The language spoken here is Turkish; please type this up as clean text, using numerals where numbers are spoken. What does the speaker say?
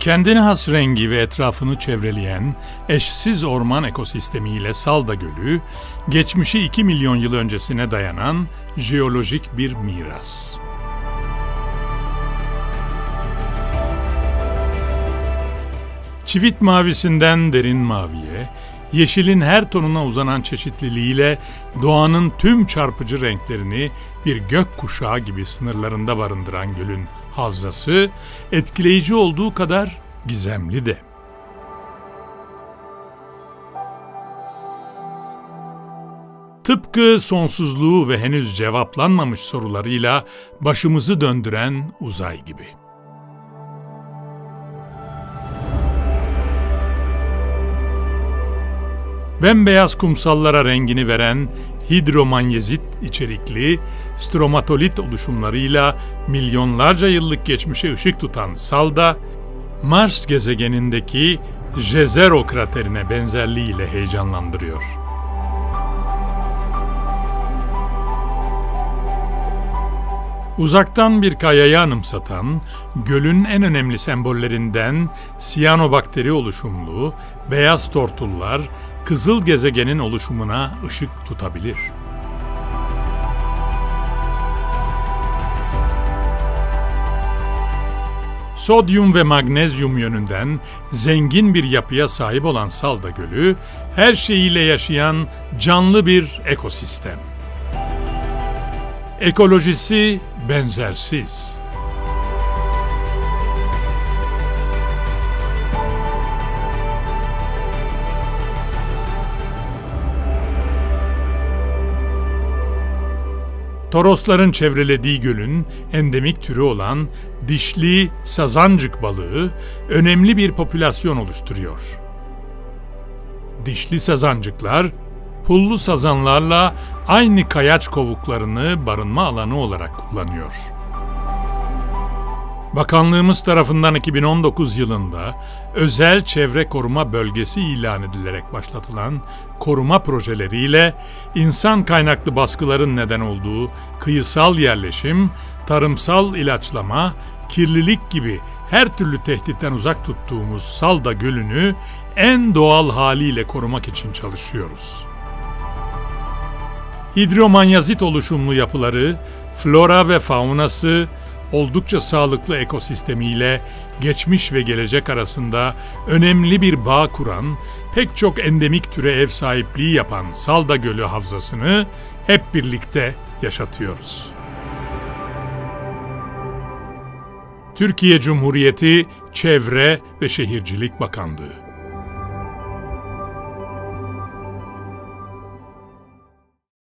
Kendine has rengi ve etrafını çevreleyen eşsiz orman ekosistemiyle Salda Gölü, geçmişi 2 milyon yıl öncesine dayanan jeolojik bir miras. Çivit mavisinden derin maviye, yeşilin her tonuna uzanan çeşitliliğiyle doğanın tüm çarpıcı renklerini bir gök kuşağı gibi sınırlarında barındıran gölün havzası etkileyici olduğu kadar gizemli de. Tıpkı sonsuzluğu ve henüz cevaplanmamış sorularıyla başımızı döndüren uzay gibi. Bembeyaz kumsallara rengini veren hidromanyezit içerikli stromatolit oluşumlarıyla milyonlarca yıllık geçmişe ışık tutan Salda, Mars gezegenindeki Jezero kraterine benzerliğiyle heyecanlandırıyor. Uzaktan bir kayayı anımsatan, gölün en önemli sembollerinden siyanobakteri oluşumlu beyaz tortullar, kızıl gezegenin oluşumuna ışık tutabilir. Sodyum ve magnezyum yönünden zengin bir yapıya sahip olan Salda Gölü, her şeyiyle yaşayan canlı bir ekosistem. Ekolojisi benzersiz. Torosların çevrelediği gölün endemik türü olan dişli sazancık balığı önemli bir popülasyon oluşturuyor. Dişli sazancıklar, pullu sazanlarla aynı kayaç kovuklarını barınma alanı olarak kullanıyor. Bakanlığımız tarafından 2019 yılında Özel Çevre Koruma Bölgesi ilan edilerek başlatılan koruma projeleriyle insan kaynaklı baskıların neden olduğu kıyısal yerleşim, tarımsal ilaçlama, kirlilik gibi her türlü tehditten uzak tuttuğumuz Salda Gölü'nü en doğal haliyle korumak için çalışıyoruz. Hidromanyezit oluşumlu yapıları, flora ve faunası, oldukça sağlıklı ekosistemiyle geçmiş ve gelecek arasında önemli bir bağ kuran, pek çok endemik türe ev sahipliği yapan Salda Gölü havzasını hep birlikte yaşatıyoruz. Türkiye Cumhuriyeti Çevre ve Şehircilik Bakanlığı.